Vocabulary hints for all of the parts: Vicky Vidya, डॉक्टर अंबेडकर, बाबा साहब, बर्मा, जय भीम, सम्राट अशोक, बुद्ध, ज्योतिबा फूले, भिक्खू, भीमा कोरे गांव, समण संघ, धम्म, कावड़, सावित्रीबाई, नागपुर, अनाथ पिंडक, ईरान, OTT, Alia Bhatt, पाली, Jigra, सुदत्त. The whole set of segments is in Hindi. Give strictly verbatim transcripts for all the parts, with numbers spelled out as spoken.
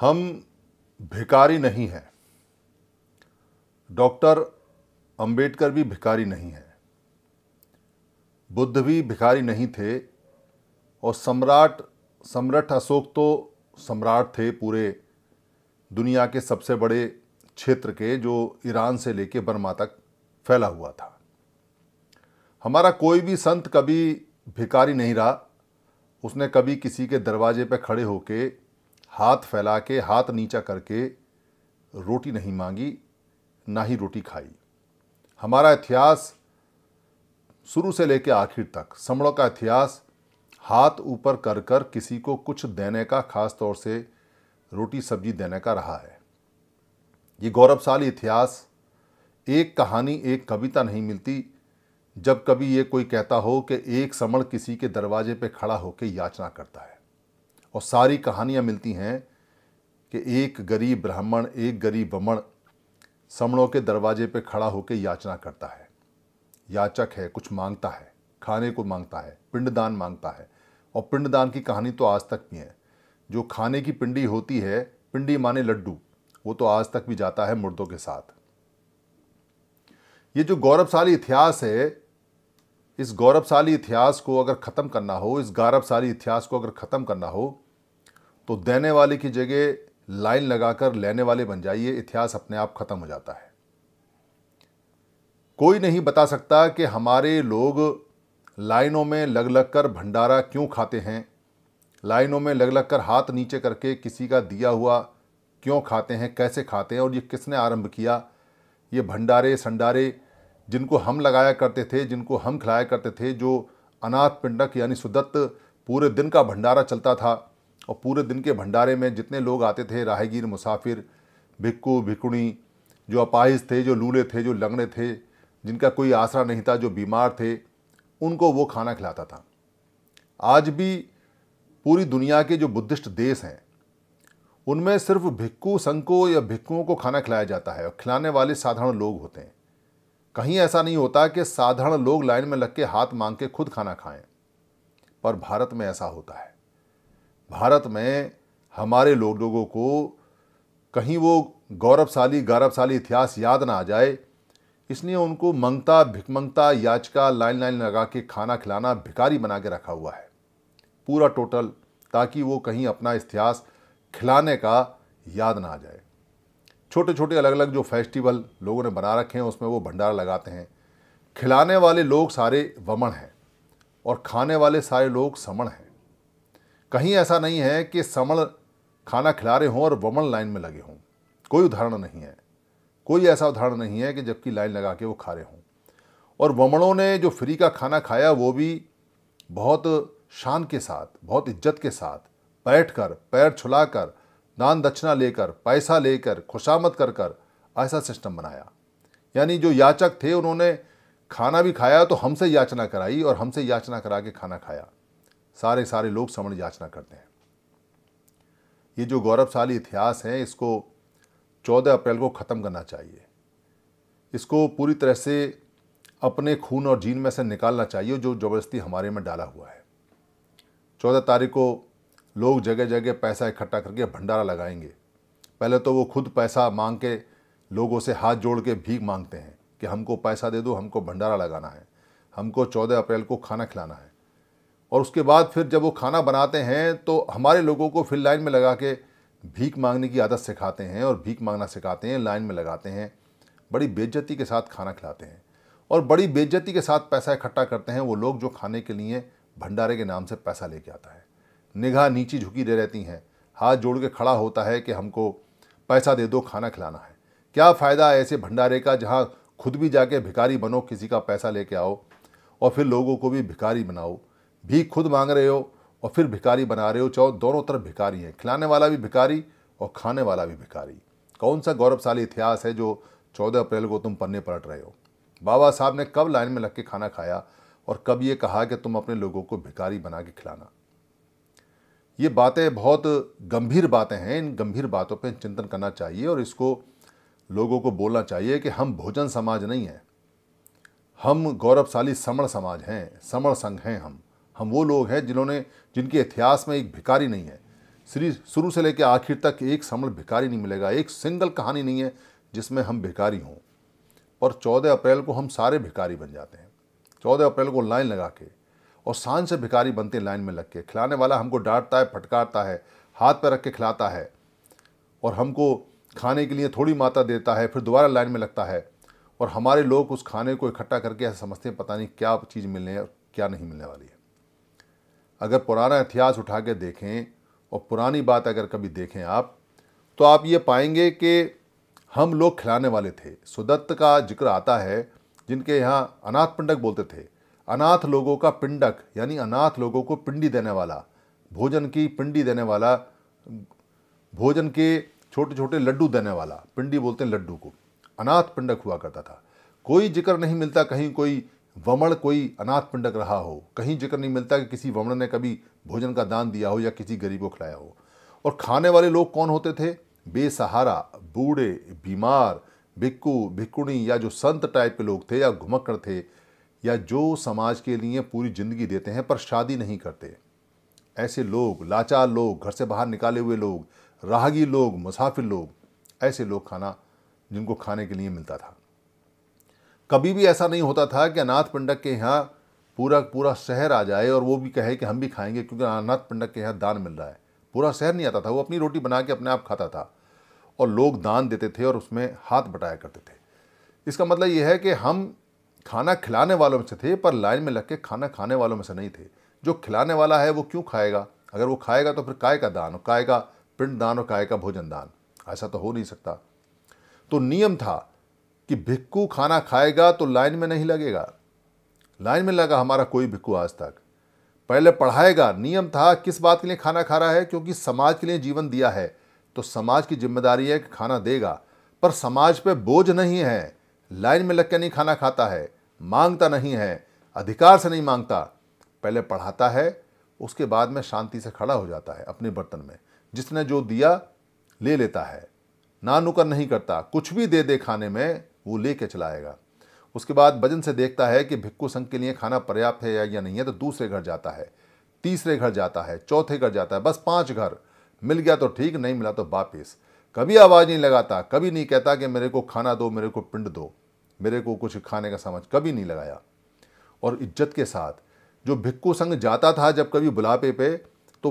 हम भिखारी नहीं हैं, डॉक्टर अंबेडकर भी भिखारी नहीं है, बुद्ध भी भिखारी नहीं थे, और सम्राट सम्राट अशोक तो सम्राट थे पूरे दुनिया के सबसे बड़े क्षेत्र के, जो ईरान से लेके बर्मा तक फैला हुआ था। हमारा कोई भी संत कभी भिखारी नहीं रहा, उसने कभी किसी के दरवाजे पे खड़े होके हाथ फैला के हाथ नीचा करके रोटी नहीं मांगी, ना ही रोटी खाई। हमारा इतिहास शुरू से लेकर आखिर तक, सम्राट का इतिहास, हाथ ऊपर कर कर किसी को कुछ देने का, ख़ास तौर से रोटी सब्जी देने का रहा है। ये गौरवशाली इतिहास, एक कहानी एक कविता नहीं मिलती जब कभी ये कोई कहता हो कि एक सम्राट किसी के दरवाजे पे खड़ा होकर याचना करता है। और सारी कहानियाँ मिलती हैं कि एक गरीब ब्राह्मण, एक गरीब ब्राह्मण सम्राटों के दरवाजे पे खड़ा होकर याचना करता है, याचक है, कुछ मांगता है, खाने को मांगता है, पिंडदान मांगता है। और पिंडदान की कहानी तो आज तक भी है। जो खाने की पिंडी होती है, पिंडी माने लड्डू, वो तो आज तक भी जाता है मुर्दों के साथ। ये जो गौरवशाली इतिहास है, इस गौरवशाली इतिहास को अगर ख़त्म करना हो, इस गौरवशाली इतिहास को अगर ख़त्म करना हो, तो देने वाले की जगह लाइन लगाकर लेने वाले बन जाइए, इतिहास अपने आप ख़त्म हो जाता है। कोई नहीं बता सकता कि हमारे लोग लाइनों में लग लग कर भंडारा क्यों खाते हैं, लाइनों में लग लग कर हाथ नीचे करके किसी का दिया हुआ क्यों खाते हैं, कैसे खाते हैं, और ये किसने आरंभ किया। ये भंडारे संडारे जिनको हम लगाया करते थे, जिनको हम खिलाया करते थे, जो अनाथ पिंडक यानी सुदत्त, पूरे दिन का भंडारा चलता था। और पूरे दिन के भंडारे में जितने लोग आते थे, राहगीर, मुसाफिर, भिक्कू, भिक्कुणी, जो अपाहिज थे, जो लूले थे, जो लंगड़े थे, जिनका कोई आसरा नहीं था, जो बीमार थे, उनको वो खाना खिलाता था। आज भी पूरी दुनिया के जो बुद्धिस्ट देश हैं, उनमें सिर्फ भिक्खू संघों या भिक्खुओं को खाना खिलाया जाता है और खिलाने वाले साधारण लोग होते हैं। कहीं ऐसा नहीं होता कि साधारण लोग लाइन में लग के हाथ मांग के खुद खाना खाएं, पर भारत में ऐसा होता है। भारत में हमारे लोग लोगों को कहीं वो गौरवशाली गौरवशाली इतिहास याद ना आ जाए, इसलिए उनको मंगता भिकमंगता याचका लाइन लाइन लगा के खाना खिलाना, भिखारी बना के रखा हुआ है पूरा टोटल, ताकि वो कहीं अपना इतिहास खिलाने का याद ना आ जाए। छोटे छोटे अलग अलग जो फेस्टिवल लोगों ने बना रखे हैं, उसमें वो भंडारा लगाते हैं। खिलाने वाले लोग सारे वमन हैं और खाने वाले सारे लोग समण हैं। कहीं ऐसा नहीं है कि समण खाना खिला रहे हों और वमन लाइन में लगे हों, कोई उदाहरण नहीं है, कोई ऐसा उदाहरण नहीं है कि जबकि लाइन लगा के वो खा रहे हों। और वमणों ने जो फ्री का खाना खाया, वो भी बहुत शान के साथ, बहुत इज्जत के साथ, बैठ कर, पैर छुला कर, दान दक्षिणा लेकर, पैसा लेकर, खुशामद कर कर, ऐसा सिस्टम बनाया। यानी जो याचक थे, उन्होंने खाना भी खाया तो हमसे याचना कराई, और हमसे याचना करा के खाना खाया। सारे सारे लोग समण याचना करते हैं। ये जो गौरवशाली इतिहास है, इसको चौदह अप्रैल को ख़त्म करना चाहिए। इसको पूरी तरह से अपने खून और जीन में से निकालना चाहिए जो ज़बरदस्ती हमारे में डाला हुआ है। चौदह तारीख को लोग जगह जगह पैसा इकट्ठा करके भंडारा लगाएंगे। पहले तो वो खुद पैसा मांग के लोगों से हाथ जोड़ के भीख मांगते हैं कि हमको पैसा दे दो, हमको भंडारा लगाना है, हमको चौदह अप्रैल को खाना खिलाना है। और उसके बाद फिर जब वो खाना बनाते हैं तो हमारे लोगों को फिर लाइन में लगा के भीख मांगने की आदत सिखाते हैं, और भीख मांगना सिखाते हैं, लाइन में लगाते हैं, बड़ी बेइज्जती के साथ खाना खिलाते हैं, और बड़ी बेइज्जती के साथ पैसा इकट्ठा करते हैं वो लोग जो खाने के लिए भंडारे के नाम से पैसा लेके आता है। निगाह नीची झुकी रह रहती हैं, हाथ जोड़ के खड़ा होता है कि हमको पैसा दे दो, खाना खिलाना है। क्या फ़ायदा ऐसे भंडारे का जहां खुद भी जाके भिखारी बनो, किसी का पैसा लेके आओ और फिर लोगों को भी भिखारी बनाओ, भीख खुद मांग रहे हो और फिर भिखारी बना रहे हो। चौ दोनों तरफ भिखारी हैं, खिलाने वाला भी भिखारी और खाने वाला भी भिखारी। कौन सा गौरवशाली इतिहास है जो चौदह अप्रैल को तुम पन्ने पलट रहे हो। बाबा साहब ने कब लाइन में लग के खाना खाया और कब ये कहा कि तुम अपने लोगों को भिखारी बना के खिलाना। ये बातें बहुत गंभीर बातें हैं, इन गंभीर बातों पर चिंतन करना चाहिए और इसको लोगों को बोलना चाहिए कि हम भोजन समाज नहीं हैं, हम गौरवशाली समण समाज हैं, समण संघ हैं। हम हम वो लोग हैं जिन्होंने जिनके इतिहास में एक भिखारी नहीं है। श्री शुरू से लेकर आखिर तक एक समण भिखारी नहीं मिलेगा, एक सिंगल कहानी नहीं है जिसमें हम भिखारी हों। और चौदह अप्रैल को हम सारे भिखारी बन जाते हैं, चौदह अप्रैल को लाइन लगा के, और सांझ से भिखारी बनते हैं लाइन में लग के। खिलाने वाला हमको डांटता है, फटकारता है, हाथ पर रख के खिलाता है और हमको खाने के लिए थोड़ी मात्रा देता है, फिर दोबारा लाइन में लगता है। और हमारे लोग उस खाने को इकट्ठा करके ऐसा समझते हैं पता नहीं क्या चीज़ मिलने और क्या नहीं मिलने वाली है। अगर पुराना इतिहास उठा के देखें और पुरानी बात अगर कभी देखें आप, तो आप ये पाएंगे कि हम लोग खिलाने वाले थे। सुदत्त का जिक्र आता है, जिनके यहाँ अनाथ पिंडक बोलते थे, अनाथ लोगों का पिंडक यानी अनाथ लोगों को पिंडी देने वाला, भोजन की पिंडी देने वाला, भोजन के छोटे छोटे लड्डू देने वाला, पिंडी बोलते हैं लड्डू को, अनाथ पिंडक हुआ करता था। कोई जिक्र नहीं मिलता कहीं कोई वमण कोई अनाथ पिंडक रहा हो, कहीं जिक्र नहीं मिलता कि किसी वमण ने कभी भोजन का दान दिया हो या किसी गरीब को खिलाया हो। और खाने वाले लोग कौन होते थे? बेसहारा, बूढ़े, बीमार, भिक्कू भिक्कुणी या जो संत टाइप के लोग थे या घुमक्कड़ थे या जो समाज के लिए पूरी ज़िंदगी देते हैं पर शादी नहीं करते, ऐसे लोग, लाचार लोग, घर से बाहर निकाले हुए लोग, राहगी लोग, मुसाफिर लोग, ऐसे लोग खाना जिनको खाने के लिए मिलता था। कभी भी ऐसा नहीं होता था कि अनाथ पिंडक के यहाँ पूरा पूरा शहर आ जाए और वो भी कहे कि हम भी खाएंगे क्योंकि अनाथ पिंडक के यहाँ दान मिल रहा है। पूरा शहर नहीं आता था, वो अपनी रोटी बना के अपने आप खाता था और लोग दान देते थे और उसमें हाथ बटाया करते थे। इसका मतलब यह है कि हम खाना खिलाने वालों में से थे पर लाइन में लग के खाना खाने वालों में से नहीं थे। जो खिलाने वाला है वो क्यों खाएगा? अगर वो खाएगा तो फिर काय का दान और काय का पिंड दान और काय का भोजन दान, ऐसा तो हो नहीं सकता। तो नियम था कि भिक्खू खाना खाएगा तो लाइन में नहीं लगेगा। लाइन में लगा हमारा कोई भिक्खू आज तक? पहले पढ़ाएगा, नियम था किस बात के लिए खाना खा रहा है, क्योंकि समाज के लिए जीवन दिया है तो समाज की जिम्मेदारी है कि खाना देगा, पर समाज पे बोझ नहीं है, लाइन में लग के नहीं खाना खाता है, मांगता नहीं है, अधिकार से नहीं मांगता। पहले पढ़ाता है, उसके बाद में शांति से खड़ा हो जाता है अपने बर्तन में, जिसने जो दिया ले लेता है, ना नुकर नहीं करता, कुछ भी दे दे खाने में वो ले के चलाएगा। उसके बाद वजन से देखता है कि भिक्खू संघ के लिए खाना पर्याप्त है या नहीं है, तो दूसरे घर जाता है, तीसरे घर जाता है, चौथे घर जाता है, बस पांच घर, मिल गया तो ठीक, नहीं मिला तो वापस। कभी आवाज़ नहीं लगाता, कभी नहीं कहता कि मेरे को खाना दो, मेरे को पिंड दो, मेरे को कुछ खाने का सामान, कभी नहीं लगाया। और इज्जत के साथ जो भिक्खू संघ जाता था, जब कभी बुलापे पे तो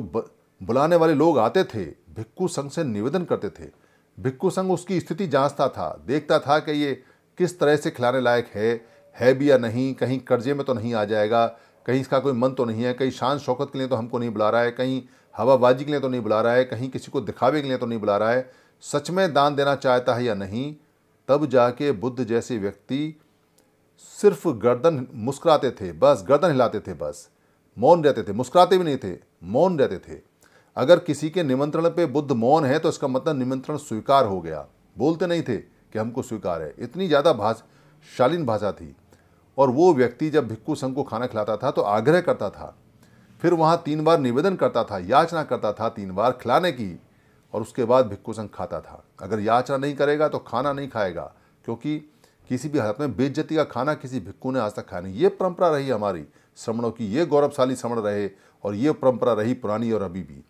बुलाने वाले लोग आते थे, भिक्खू संघ से निवेदन करते थे, भिक्खू संघ उसकी स्थिति जांचता था, देखता था कि ये किस तरह से खिलाने लायक है है भी या नहीं, कहीं कर्जे में तो नहीं आ जाएगा, कहीं इसका कोई मन तो नहीं है, कहीं शान शौकत के लिए तो हमको नहीं बुला रहा है, कहीं हवाबाजी के लिए तो नहीं बुला रहा है, कहीं किसी को दिखावे के लिए तो नहीं बुला रहा है, सच में दान देना चाहता है या नहीं। तब जाके बुद्ध जैसे व्यक्ति सिर्फ गर्दन मुस्कुराते थे, बस गर्दन हिलाते थे, बस मौन रहते थे, मुस्कुराते भी नहीं थे, मौन रहते थे। अगर किसी के निमंत्रण पे बुद्ध मौन है तो इसका मतलब निमंत्रण स्वीकार हो गया। बोलते नहीं थे कि हमको स्वीकार है, इतनी ज़्यादा भाषा शालीन भाषा थी। और वो व्यक्ति जब भिक्खू संघ को खाना खिलाता था तो आग्रह करता था, फिर वहाँ तीन बार निवेदन करता था, याचना करता था तीन बार खिलाने की, और उसके बाद भिक्खू संघ खाता था। अगर याचना नहीं करेगा तो खाना नहीं खाएगा, क्योंकि किसी भी हालत में बेइज्जती का खाना किसी भिक्खू ने आज तक खाया नहीं। ये परंपरा रही हमारी समणों की, ये गौरवशाली समण रहे और ये परंपरा रही पुरानी और अभी भी।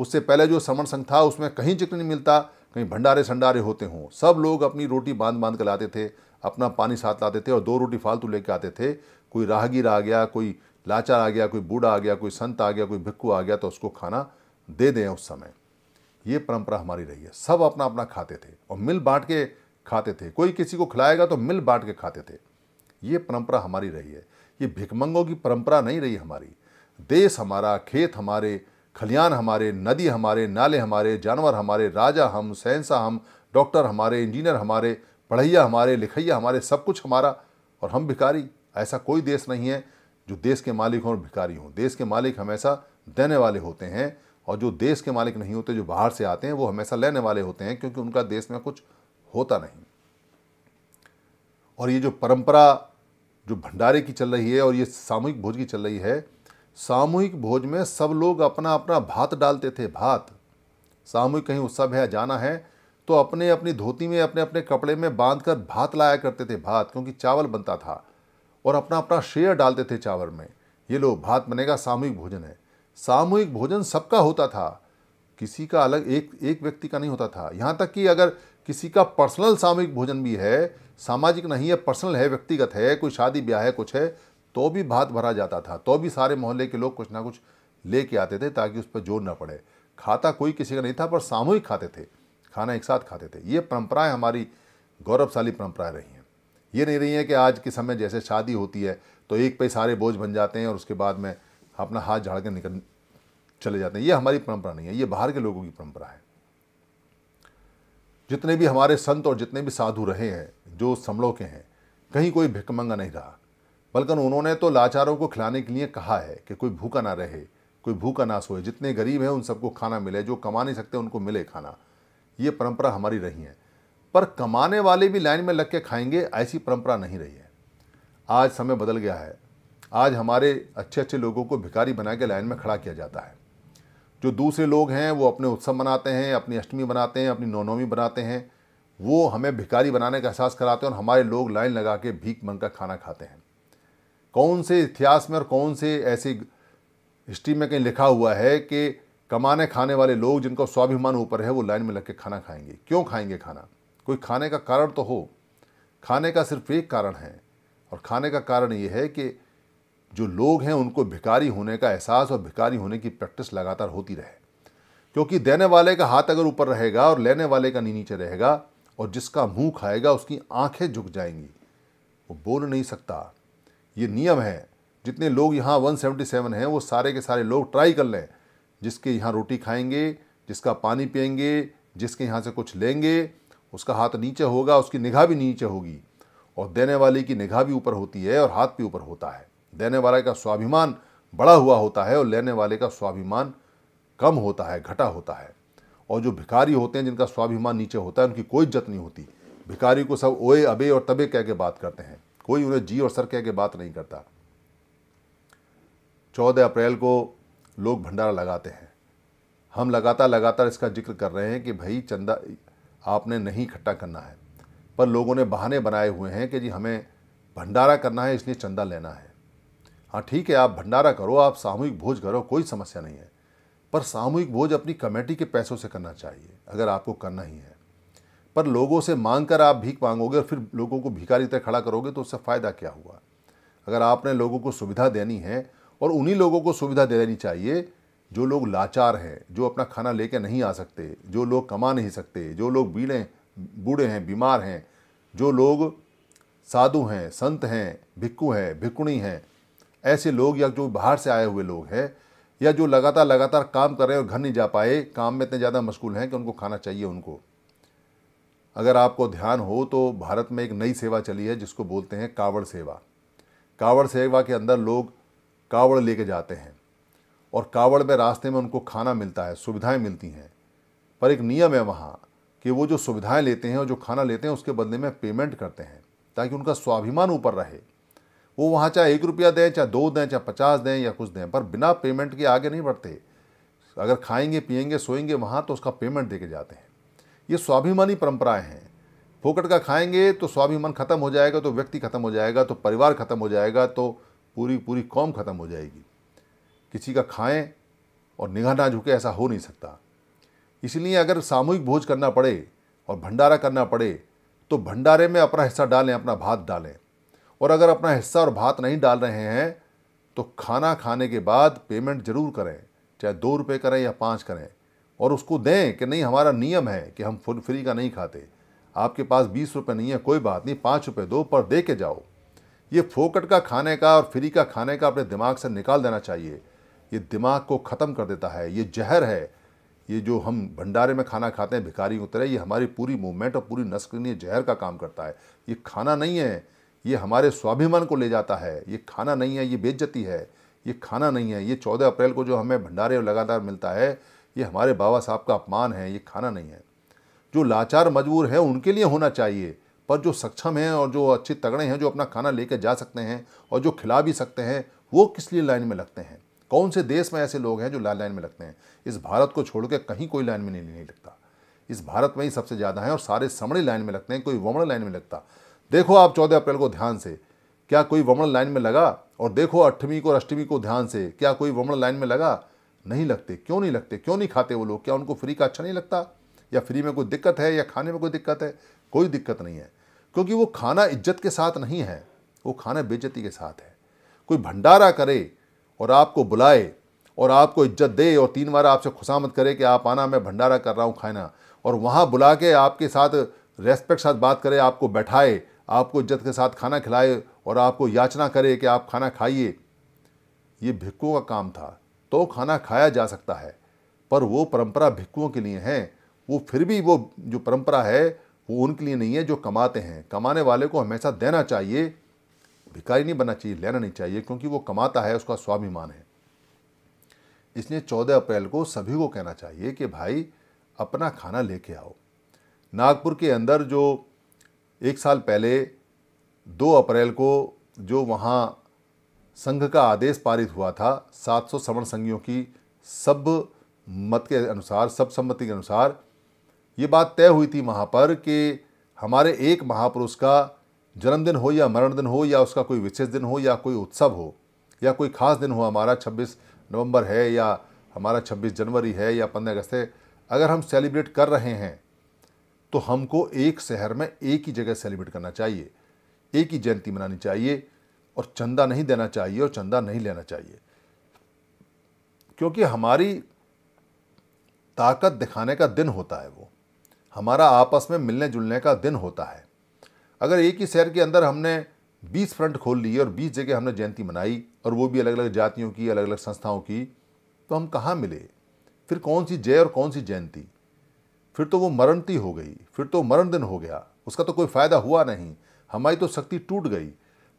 उससे पहले जो समण संघ था उसमें कहीं जिक्र नहीं मिलता, कहीं भंडारे संडारे होते हों, सब लोग अपनी रोटी बांध बांध कर लाते थे, अपना पानी साथ लाते थे और दो रोटी फालतू लेके आते थे। कोई राहगीर आ गया, कोई लाचार आ गया, कोई बूढ़ा आ गया, कोई संत आ गया, कोई भिक्खू आ गया, तो उसको खाना दे दें उस समय। ये परंपरा हमारी रही है, सब अपना अपना खाते थे और मिल बांट के खाते थे, कोई किसी को खिलाएगा तो मिल बांट के खाते थे। ये परंपरा हमारी रही है, ये भिकमंगों की परंपरा नहीं रही हमारी। देश हमारा, खेत हमारे, खलियान हमारे, नदी हमारे, नाले हमारे, जानवर हमारे, राजा हम, सहनसा हम, डॉक्टर हमारे, इंजीनियर हमारे, पढ़ैया हमारे, लिखैया हमारे, सब कुछ हमारा, और हम भिखारी। ऐसा कोई देश नहीं है जो देश के मालिक हों और भिखारी हों। देश के मालिक हमेशा देने वाले होते हैं, और जो देश के मालिक नहीं होते, जो बाहर से आते हैं, वो हमेशा लेने वाले होते हैं, क्योंकि उनका देश में कुछ होता नहीं। और ये जो परंपरा जो भंडारे की चल रही है और ये सामूहिक भोज की चल रही है, सामूहिक भोज में सब लोग अपना अपना भात डालते थे, भात। सामूहिक कहीं उत्सव है, जाना है तो अपने अपनी धोती में, अपने अपने कपड़े में बांध कर भात लाया करते थे, भात, क्योंकि चावल बनता था, और अपना अपना शेयर डालते थे चावल में। ये लो भात बनेगा, सामूहिक भोजन है। सामूहिक भोजन सबका होता था, किसी का अलग एक एक व्यक्ति का नहीं होता था। यहाँ तक कि अगर किसी का पर्सनल सामूहिक भोजन भी है, सामाजिक नहीं है, पर्सनल है, व्यक्तिगत है, कोई शादी ब्याह है, कुछ है, तो भी भात भरा जाता था, तो भी सारे मोहल्ले के लोग कुछ ना कुछ ले के आते थे ताकि उस पर जोर ना पड़े। खाता कोई किसी का नहीं था पर सामूहिक खाते थे, खाना एक साथ खाते थे। ये परंपराएं हमारी गौरवशाली परंपराएं रही हैं। ये नहीं रही है कि आज के समय जैसे शादी होती है तो एक पे सारे बोझ बन जाते हैं और उसके बाद में अपना हाथ झाड़ के निकल चले जाते हैं। ये हमारी परंपरा नहीं है, ये बाहर के लोगों की परंपरा है। जितने भी हमारे संत और जितने भी साधु रहे हैं जो समलों के हैं, कहीं कोई भिकमंगा नहीं रहा, बल्कि उन्होंने तो लाचारों को खिलाने के लिए कहा है कि कोई भूखा ना रहे, कोई भूखा ना सोए, जितने गरीब हैं उन सबको खाना मिले, जो कमा नहीं सकते उनको मिले खाना। ये परंपरा हमारी रही है। पर कमाने वाले भी लाइन में लग के खाएंगे ऐसी परंपरा नहीं रही है। आज समय बदल गया है। आज हमारे अच्छे अच्छे लोगों को भिखारी बना के लाइन में खड़ा किया जाता है। जो दूसरे लोग हैं वो अपने उत्सव मनाते हैं, अपनी अष्टमी बनाते हैं, अपनी नौनवमी बनाते हैं, वो हमें भिखारी बनाने का एहसास कराते हैं और हमारे लोग लाइन लगा के भीख मांग कर खाना खाते हैं। कौन से इतिहास में और कौन से ऐसी हिस्ट्री में कहीं लिखा हुआ है कि कमाने खाने वाले लोग जिनका स्वाभिमान ऊपर है वो लाइन में लग के खाना खाएंगे? क्यों खाएंगे खाना? कोई खाने का कारण तो हो। खाने का सिर्फ एक कारण है, और खाने का कारण ये है कि जो लोग हैं उनको भिखारी होने का एहसास और भिखारी होने की प्रैक्टिस लगातार होती रहे, क्योंकि देने वाले का हाथ अगर ऊपर रहेगा और लेने वाले का नीचे रहेगा, और जिसका मुंह खाएगा उसकी आंखें झुक जाएंगी, वो बोल नहीं सकता। ये नियम है। जितने लोग यहाँ एक सौ सतहत्तर हैं वो सारे के सारे लोग ट्राई कर लें, जिसके यहाँ रोटी खाएंगे, जिसका पानी पिएंगे, जिसके यहाँ से कुछ लेंगे, उसका हाथ नीचे होगा, उसकी निगाह भी नीचे होगी, और देने वाले की निगाह भी ऊपर होती है और हाथ भी ऊपर होता है। देने वाले का स्वाभिमान बड़ा हुआ होता है और लेने वाले का स्वाभिमान कम होता है, घटा होता है। और जो भिखारी होते हैं जिनका स्वाभिमान नीचे होता है उनकी कोई इज्जत नहीं होती। भिखारी को सब ओए अबे और तबे कह के बात करते हैं, कोई उन्हें जी और सर कह के बात नहीं करता। चौदह अप्रैल को लोग भंडारा लगाते हैं। हम लगातार लगातार इसका जिक्र कर रहे हैं कि भाई चंदा आपने नहीं इकट्ठा करना है, पर लोगों ने बहाने बनाए हुए हैं कि जी हमें भंडारा करना है इसलिए चंदा लेना है। हाँ ठीक है, आप भंडारा करो, आप सामूहिक भोज करो, कोई समस्या नहीं है, पर सामूहिक भोज अपनी कमेटी के पैसों से करना चाहिए अगर आपको करना ही है। पर लोगों से मांग कर आप भीख मांगोगे और फिर लोगों को भिखारी तरह खड़ा करोगे तो उससे फ़ायदा क्या हुआ? अगर आपने लोगों को सुविधा देनी है, और उन्हीं लोगों को सुविधा दे देनी चाहिए जो लोग लाचार हैं, जो अपना खाना लेके नहीं आ सकते, जो लोग कमा नहीं सकते, जो लोग बीड़े बूढ़े हैं, बीमार हैं, जो लोग साधु हैं, संत हैं, भिक्खू हैं, भिक्खुणी हैं, ऐसे लोग, या जो बाहर से आए हुए लोग हैं, या जो लगातार लगातार काम कर रहे हैं और घर नहीं जा पाए, काम में इतने ज़्यादा मशगूल हैं कि उनको खाना चाहिए। उनको अगर आपको ध्यान हो तो भारत में एक नई सेवा चली है जिसको बोलते हैं कावड़ सेवा। कावड़ सेवा के अंदर लोग कावड़ लेके जाते हैं और कावड़ में रास्ते में उनको खाना मिलता है, सुविधाएं मिलती हैं, पर एक नियम है वहाँ कि वो जो सुविधाएं लेते हैं और जो खाना लेते हैं उसके बदले में पेमेंट करते हैं ताकि उनका स्वाभिमान ऊपर रहे। वो वहाँ चाहे एक रुपया दें, चाहे दो दें, चाहे पचास दें या कुछ दें, पर बिना पेमेंट के आगे नहीं बढ़ते। अगर खाएंगे पिएंगे सोएंगे वहाँ तो उसका पेमेंट दे के जाते हैं। ये स्वाभिमानी परंपराएँ हैं। फोकट का खाएंगे तो स्वाभिमान खत्म हो जाएगा, तो व्यक्ति खत्म हो जाएगा, तो परिवार खत्म हो जाएगा, तो पूरी पूरी कौम खत्म हो जाएगी। किसी का खाएं और निगाह ना झुके ऐसा हो नहीं सकता। इसलिए अगर सामूहिक भोज करना पड़े और भंडारा करना पड़े तो भंडारे में अपना हिस्सा डालें, अपना भात डालें। और अगर अपना हिस्सा और भात नहीं डाल रहे हैं तो खाना खाने के बाद पेमेंट ज़रूर करें, चाहे दो रुपये करें या पाँच करें, और उसको दें कि नहीं हमारा नियम है कि हम फुल फ्री का नहीं खाते। आपके पास बीस रुपये नहीं है कोई बात नहीं, पाँच रुपये दो, पर दे के जाओ। ये फोकट का खाने का और फ्री का खाने का अपने दिमाग से निकाल देना चाहिए। ये दिमाग को ख़त्म कर देता है, ये जहर है। ये जो हम भंडारे में खाना खाते हैं भिखारी की तरह, ये हमारी पूरी मूवमेंट और पूरी नस के लिए जहर का काम करता है। ये खाना नहीं है, ये हमारे स्वाभिमान को ले जाता है। ये खाना नहीं है, ये बेइज्जती है। ये खाना नहीं है, ये चौदह अप्रैल को जो हमें भंडारे लगातार मिलता है ये हमारे बाबा साहब का अपमान है। ये खाना नहीं है। जो लाचार मजबूर हैं उनके लिए होना चाहिए, पर जो सक्षम हैं और जो अच्छे तगड़े हैं, जो अपना खाना लेके जा सकते हैं और जो खिला भी सकते हैं, वो किस लिए लाइन में लगते हैं? कौन से देश में ऐसे लोग हैं जो लाइन में लगते हैं? इस भारत को छोड़ के कहीं कोई लाइन में नहीं, नहीं लगता। इस भारत में ही सबसे ज़्यादा है और सारे समड़े लाइन में लगते हैं, कोई वमण लाइन में लगता। देखो आप चौदह अप्रैल को ध्यान से, क्या कोई वमण लाइन में लगा? और देखो अष्टमी को, अष्टमी को ध्यान से, क्या कोई वमण लाइन में लगा? नहीं लगते। क्यों नहीं लगते? क्यों नहीं खाते वो लोग? क्या उनको फ्री का अच्छा नहीं लगता, या फ्री में कोई दिक्कत है, या खाने में कोई दिक्कत है? कोई दिक्कत नहीं है, क्योंकि वो खाना इज्जत के साथ नहीं है, वो खाना बेइज्जती के साथ है। कोई भंडारा करे और आपको बुलाए और आपको इज्जत दे और तीन बार आपसे खुशामद करे कि आप आना, मैं भंडारा कर रहा हूँ खाना, और वहाँ बुला के आपके साथ रेस्पेक्ट साथ बात करे, आपको बैठाए, आपको इज्जत के साथ खाना खिलाए और आपको याचना करे कि आप खाना खाइए, ये भिक्खुओं का काम था। तो खाना खाया जा सकता है, पर वो परंपरा भिक्खुओं के लिए है। वो फिर भी वो जो परंपरा है वो उनके लिए नहीं है जो कमाते हैं। कमाने वाले को हमेशा देना चाहिए, भिखारी नहीं बनना चाहिए, लेना नहीं चाहिए, क्योंकि वो कमाता है, उसका स्वाभिमान है। इसलिए चौदह अप्रैल को सभी को कहना चाहिए कि भाई अपना खाना लेके आओ। नागपुर के अंदर जो एक साल पहले दो अप्रैल को जो वहाँ संघ का आदेश पारित हुआ था, सात सौ सवर्ण संघियों की सब मत के अनुसार, सब सम्मति के अनुसार ये बात तय हुई थी वहाँ पर कि हमारे एक महापुरुष का जन्मदिन हो या मरण दिन हो या उसका कोई विशेष दिन हो या कोई उत्सव हो या कोई ख़ास दिन हो, हमारा छब्बीस नवंबर है या हमारा छब्बीस जनवरी है या पंद्रह अगस्त है, अगर हम सेलिब्रेट कर रहे हैं तो हमको एक शहर में एक ही जगह सेलिब्रेट करना चाहिए, एक ही जयंती मनानी चाहिए और चंदा नहीं देना चाहिए और चंदा नहीं लेना चाहिए। क्योंकि हमारी ताकत दिखाने का दिन होता है, वो हमारा आपस में मिलने जुलने का दिन होता है। अगर एक ही शहर के अंदर हमने बीस फ्रंट खोल लिए और बीस जगह हमने जयंती मनाई और वो भी अलग अलग जातियों की, अलग अलग संस्थाओं की, तो हम कहाँ मिले? फिर कौन सी जय और कौन सी जयंती? फिर तो वो मरणती हो गई, फिर तो मरण दिन हो गया, उसका तो कोई फ़ायदा हुआ नहीं, हमारी तो शक्ति टूट गई।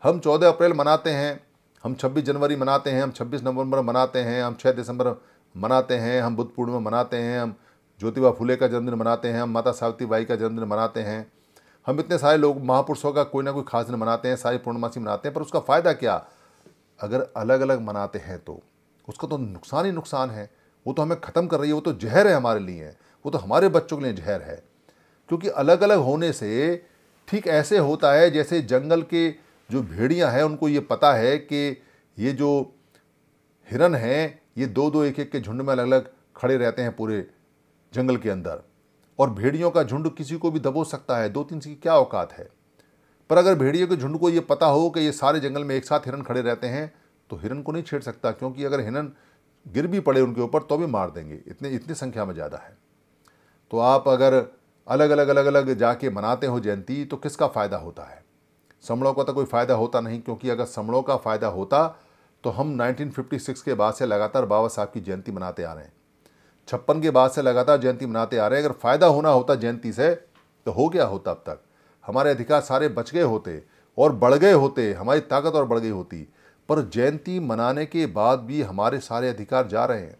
हम चौदह अप्रैल मनाते हैं, हम छब्बीस जनवरी मनाते हैं, हम छब्बीस नवंबर मनाते हैं, हम छः दिसंबर मनाते हैं, हम बुद्ध पूर्णिमा मनाते हैं, हम ज्योतिबा फूले का जन्मदिन मनाते हैं, हम माता सावित्रीबाई का जन्मदिन मनाते हैं, हम इतने सारे लोग महापुरुषों का कोई ना कोई खास दिन मनाते हैं, सारी पूर्णमासी मनाते हैं, पर उसका फ़ायदा क्या? अगर अलग अलग मनाते हैं तो उसका तो नुकसान ही नुकसान है। वो तो हमें ख़त्म कर रही है, वो तो जहर है हमारे लिए, वो तो हमारे बच्चों के लिए जहर है। क्योंकि अलग अलग होने से ठीक ऐसे होता है जैसे जंगल के जो भेड़ियाँ हैं उनको ये पता है कि ये जो हिरन हैं ये दो दो एक एक के झुंड में अलग अलग खड़े रहते हैं पूरे जंगल के अंदर, और भेड़ियों का झुंड किसी को भी दबोच सकता है, दो तीन की क्या औकात है। पर अगर भेड़ियों के झुंड को ये पता हो कि ये सारे जंगल में एक साथ हिरन खड़े रहते हैं तो हिरन को नहीं छेड़ सकता, क्योंकि अगर हिरन गिर भी पड़े उनके ऊपर तो भी मार देंगे, इतने इतनी संख्या में ज़्यादा है। तो आप अगर अलग अलग अलग अलग जाके मनाते हो जयंती तो किसका फ़ायदा होता है? समणों का तो कोई फ़ायदा होता नहीं, क्योंकि अगर समणों का फ़ायदा होता तो हम उन्नीस सौ छप्पन के बाद से लगातार बाबा साहब की जयंती मनाते आ रहे हैं, छप्पन के बाद से लगातार जयंती मनाते आ रहे हैं। अगर फ़ायदा होना होता जयंती से तो हो गया होता, अब तक हमारे अधिकार सारे बच गए होते और बढ़ गए होते, हमारी ताकत और बढ़ गई होती। पर जयंती मनाने के बाद भी हमारे सारे अधिकार जा रहे हैं,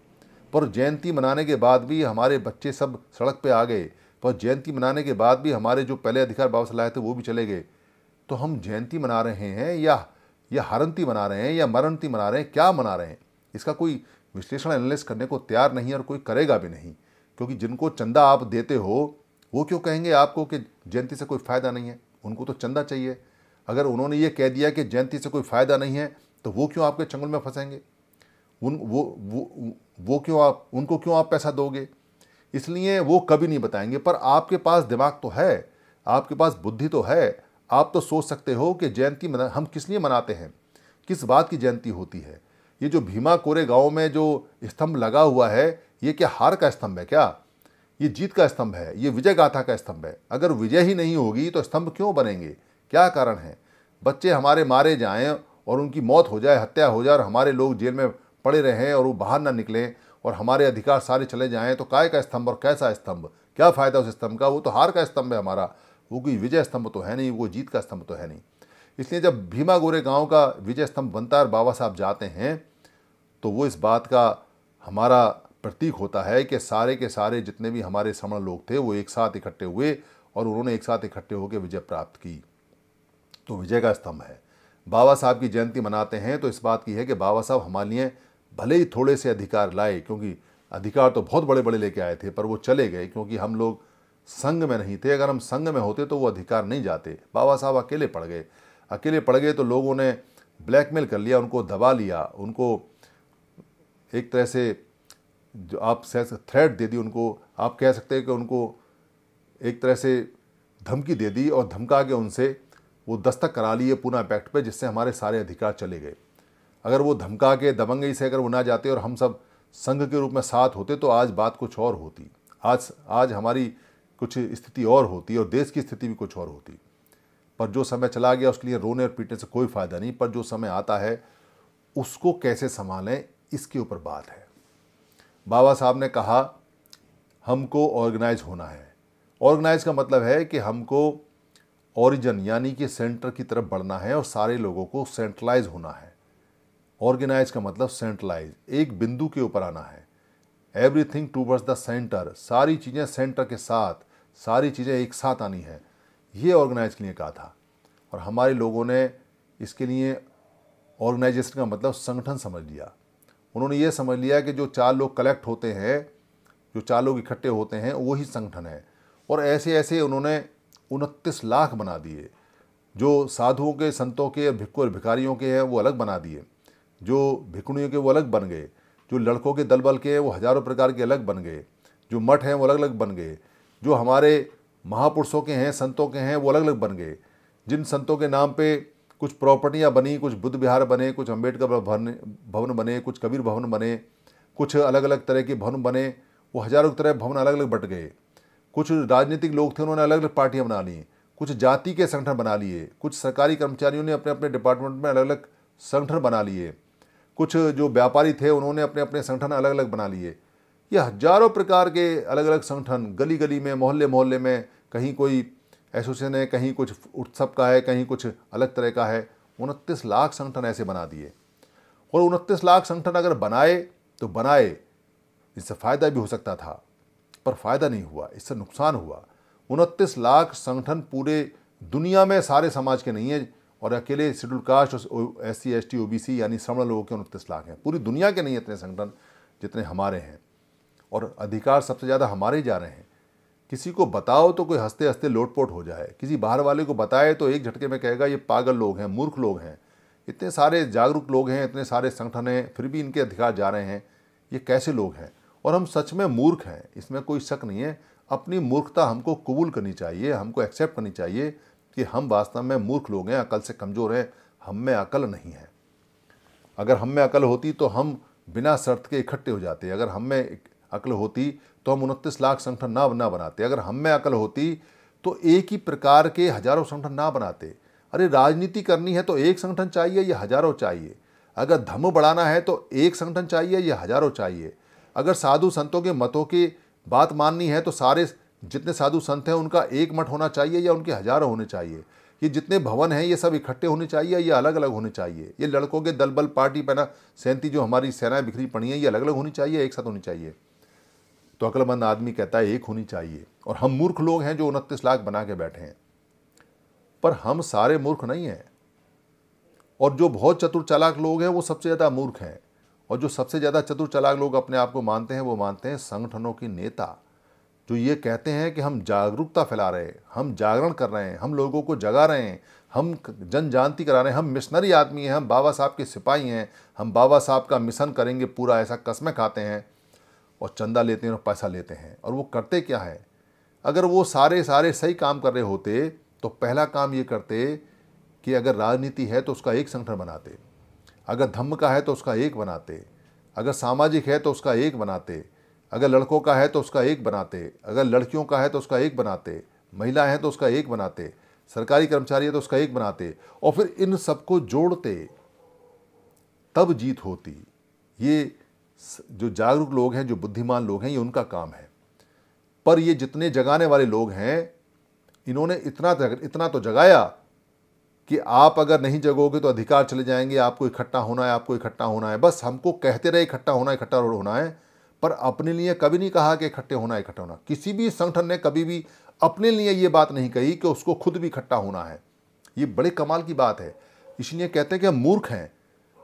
पर जयंती मनाने के बाद भी हमारे बच्चे सब सड़क पर आ गए, पर जयंती मनाने के बाद भी हमारे जो पहले अधिकार वापस लाए थे वो भी चले गए। तो हम जयंती मना रहे हैं या या हरंती मना रहे हैं या मरणती मना रहे हैं, क्या मना रहे हैं? इसका कोई विश्लेषण एनालिस करने को तैयार नहीं है और कोई करेगा भी नहीं, क्योंकि जिनको चंदा आप देते हो वो क्यों कहेंगे आपको कि जयंती से कोई फ़ायदा नहीं है? उनको तो चंदा चाहिए। अगर उन्होंने ये कह दिया कि जयंती से कोई फ़ायदा नहीं है तो वो क्यों आपके चंगुल में फंसेंगे? उन वो वो वो क्यों आप उनको क्यों आप पैसा दोगे? इसलिए वो कभी नहीं बताएंगे। पर आपके पास दिमाग तो है, आपके पास बुद्धि तो है, आप तो सोच सकते हो कि जयंती मना हम किस लिए मनाते हैं, किस बात की जयंती होती है। ये जो भीमा कोरे गांव में जो स्तंभ लगा हुआ है ये क्या हार का स्तंभ है? क्या ये जीत का स्तंभ है? ये विजय गाथा का स्तंभ है। अगर विजय ही नहीं होगी तो स्तंभ क्यों बनेंगे? क्या कारण है? बच्चे हमारे मारे जाएं और उनकी मौत हो जाए, हत्या हो जाए और हमारे लोग जेल में पड़े रहें और वो बाहर ना निकलें और हमारे अधिकार सारे चले जाएँ, तो काय का स्तंभ और कैसा स्तंभ? क्या फ़ायदा उस स्तंभ का? वो तो हार का स्तंभ है हमारा, वो कोई विजय स्तंभ तो है नहीं, वो जीत का स्तंभ तो है नहीं। इसलिए जब भीमा गोरे गांव का विजय स्तंभ बनता है और बाबा साहब जाते हैं तो वो इस बात का हमारा प्रतीक होता है कि सारे के सारे जितने भी हमारे समण लोग थे वो एक साथ इकट्ठे हुए और उन्होंने एक साथ इकट्ठे होकर विजय प्राप्त की। तो विजय का स्तंभ है। बाबा साहब की जयंती मनाते हैं तो इस बात की है कि बाबा साहब हमारे लिए भले ही थोड़े से अधिकार लाए, क्योंकि अधिकार तो बहुत बड़े बड़े लेके आए थे, पर वो चले गए क्योंकि हम लोग संघ में नहीं थे। अगर हम संघ में होते तो वो अधिकार नहीं जाते। बाबा साहब अकेले पड़ गए, अकेले पड़ गए तो लोगों ने ब्लैकमेल कर लिया, उनको दबा लिया, उनको एक तरह से जो आप थ्रेट दे दी उनको, आप कह सकते हैं कि उनको एक तरह से धमकी दे दी और धमका के उनसे वो दस्तक करा लिए पूना एक्ट पे, जिससे हमारे सारे अधिकार चले गए। अगर वो धमका के दबंगई से अगर वो ना जाते और हम सब संघ के रूप में साथ होते तो आज बात कुछ और होती, आज आज हमारी कुछ स्थिति और होती और देश की स्थिति भी कुछ और होती। पर जो समय चला गया उसके लिए रोने और पीटने से कोई फ़ायदा नहीं, पर जो समय आता है उसको कैसे संभालें इसके ऊपर बात है। बाबा साहब ने कहा हमको ऑर्गेनाइज होना है। ऑर्गेनाइज का मतलब है कि हमको ओरिजिन यानी कि सेंटर की तरफ बढ़ना है और सारे लोगों को सेंट्रलाइज होना है। ऑर्गेनाइज का मतलब सेंट्रलाइज, एक बिंदु के ऊपर आना है। एवरीथिंग टूवर्ड्स द सेंटर, सारी चीज़ें सेंटर के साथ, सारी चीज़ें एक साथ आनी है। ये ऑर्गेनाइज के लिए कहा था और हमारे लोगों ने इसके लिए ऑर्गेनाइजेशन का मतलब संगठन समझ लिया। उन्होंने ये समझ लिया कि जो चार लोग कलेक्ट होते हैं, जो चार लोग इकट्ठे होते हैं वो ही संगठन है। और ऐसे ऐसे उन्होंने उनतीस लाख बना दिए। जो साधुओं के, संतों के, भिक्खु और भिखारियों के हैं वो अलग बना दिए, जो भिखुणियों के वो अलग बन गए, जो लड़कों के दलबल के हैं वो हज़ारों प्रकार के अलग बन गए, जो मठ हैं वो अलग अलग बन गए, जो हमारे महापुरुषों के हैं, संतों के हैं वो अलग अलग बन गए। जिन संतों के नाम पे कुछ प्रॉपर्टियाँ बनी, कुछ बुद्ध विहार बने, कुछ अंबेडकर भवन भवन बने, कुछ कबीर भवन बने, कुछ अलग अलग तरह के भवन बने, वो हज़ारों तरह भवन अलग अलग बट गए। कुछ राजनीतिक लोग थे उन्होंने अलग अलग पार्टियाँ बना लीं, कुछ जाति के संगठन बना लिए, कुछ सरकारी कर्मचारियों ने अपने अपने डिपार्टमेंट में अलग अलग संगठन बना लिए, कुछ जो व्यापारी थे उन्होंने अपने अपने संगठन अलग अलग बना लिए। ये हजारों प्रकार के अलग अलग संगठन गली गली में, मोहल्ले मोहल्ले में, कहीं कोई एसोसिएशन है, कहीं कुछ उत्सव का है, कहीं कुछ अलग तरह का है। उनतीस लाख संगठन ऐसे बना दिए। और उनतीस लाख संगठन अगर बनाए तो बनाए, इससे फ़ायदा भी हो सकता था पर फ़ायदा नहीं हुआ, इससे नुकसान हुआ। उनतीस लाख संगठन पूरे दुनिया में सारे समाज के नहीं हैं और अकेले शेड्यूल कास्ट और S C S T O B C यानी सवर्ण लोगों के उनतीस लाख हैं। पूरी दुनिया के नहीं इतने संगठन जितने हमारे हैं और अधिकार सबसे ज़्यादा हमारे ही जा रहे हैं। किसी को बताओ तो कोई हंसते हंसते लोटपोट हो जाए, किसी बाहर वाले को बताए तो एक झटके में कहेगा ये पागल लोग हैं, मूर्ख लोग हैं। इतने सारे जागरूक लोग हैं, इतने सारे संगठन हैं, फिर भी इनके अधिकार जा रहे हैं, ये कैसे लोग हैं। और हम सच में मूर्ख हैं, इसमें कोई शक नहीं है। अपनी मूर्खता हमको कबूल करनी चाहिए, हमको एक्सेप्ट करनी चाहिए कि हम वास्तव में मूर्ख लोग हैं, अकल से कमज़ोर हैं, हम में अकल नहीं है। अगर हम में अकल होती तो हम बिना शर्त के इकट्ठे हो जाते। अगर हम में अकल होती तो हम उनतीस लाख संगठन ना ना बनाते। अगर हम में अकल होती तो एक ही प्रकार के हज़ारों संगठन ना बनाते। अरे राजनीति करनी है तो एक संगठन चाहिए या हज़ारों चाहिए, अगर धर्म बढ़ाना है तो एक संगठन चाहिए या हज़ारों चाहिए, अगर साधु संतों के मतों की बात माननी है तो सारे जितने साधु संत हैं उनका एक मठ होना चाहिए या उनके हज़ारों होने चाहिए। ये जितने भवन हैं ये सब इकट्ठे होने चाहिए या अलग अलग होने चाहिए। ये लड़कों के दलबल पार्टी पैना सैंती जो हमारी सेनाएं बिखरी पड़ी हैं ये अलग अलग होनी चाहिए, एक साथ होनी चाहिए। तो अक्लमंद आदमी कहता है एक होनी चाहिए और हम मूर्ख लोग हैं जो उनतीस लाख बना के बैठे हैं। पर हम सारे मूर्ख नहीं हैं और जो बहुत चतुर चालाक लोग हैं वो सबसे ज़्यादा मूर्ख हैं। और जो सबसे ज़्यादा चतुर चालाक लोग अपने आप को मानते हैं वो मानते हैं संगठनों के नेता, जो ये कहते हैं कि हम जागरूकता फैला रहे हैं, हम जागरण कर रहे हैं, हम लोगों को जगा रहे हैं, हम जनजागृति करा रहे हैं, हम मिशनरी आदमी हैं, हम बाबा साहब के सिपाही हैं, हम बाबा साहब का मिशन करेंगे पूरा, ऐसा कसमें खाते हैं और चंदा लेते हैं और पैसा लेते हैं। और वो करते क्या है? अगर वो सारे सारे सही काम कर रहे होते तो पहला काम ये करते कि अगर राजनीति है तो उसका एक संगठन बनाते, अगर धम्म का है तो उसका एक बनाते, अगर सामाजिक है तो उसका एक बनाते, अगर लड़कों का है तो उसका एक बनाते, अगर लड़कियों का है तो उसका एक बनाते, महिला है तो उसका एक बनाते, सरकारी कर्मचारी है तो उसका एक बनाते और फिर इन सबको जोड़ते, तब जीत होती। ये जो जागरूक लोग हैं, जो बुद्धिमान लोग हैं, ये उनका काम है। पर ये जितने जगाने वाले लोग हैं इन्होंने इतना जग, इतना तो जगाया कि आप अगर नहीं जगोगे तो अधिकार चले जाएंगे, आपको इकट्ठा होना है, आपको इकट्ठा होना है। बस हमको कहते रहे इकट्ठा होना इकट्ठा होना है, पर अपने लिए कभी नहीं कहा कि इकट्ठे होना इकट्ठा होना। किसी भी संगठन ने कभी भी अपने लिए ये बात नहीं कही कि उसको खुद भी इकट्ठा होना है। ये बड़े कमाल की बात है। इसलिए कहते हैं कि हम मूर्ख हैं।